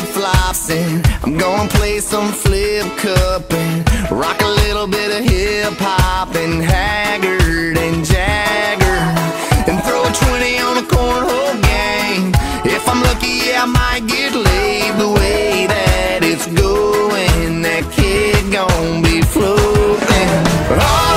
flip-flops and I'm gonna play some flip-cup and rock a little bit of hip-hop and Haggard and Jagger and throw a 20 on a cornhole game. If I'm lucky, yeah, I might get laid. The way that it's going, that kid gonna be floating. Oh,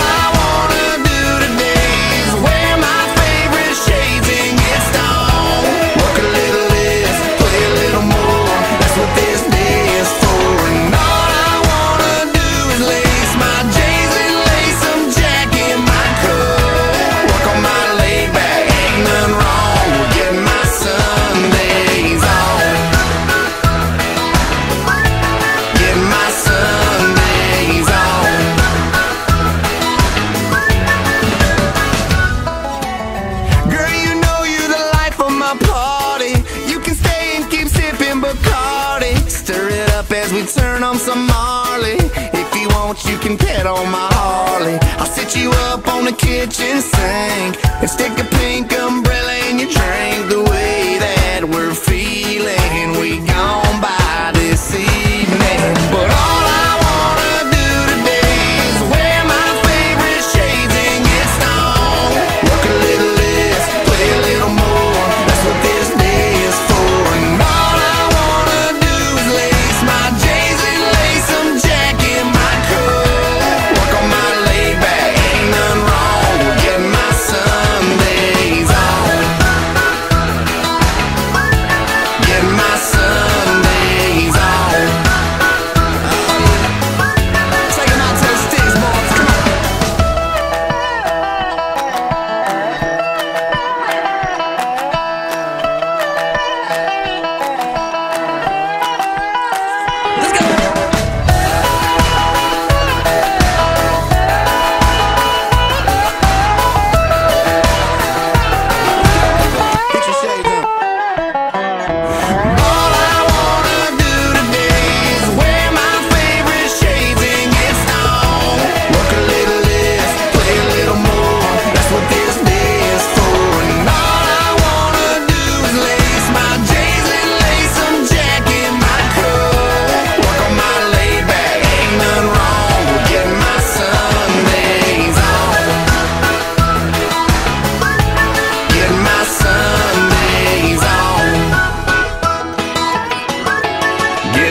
turn on some Marley. If you want, you can pet on my Harley. I'll set you up on the kitchen sink and stick a pink umbrella in your drink. The way that we're feeling, we gone by this evening. But all I wanna do today is wear my favorite shades and get stoned. Work a little less, play a little more. That's what this day is for. And all I wanna do is lace my jeans.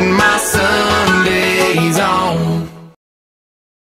My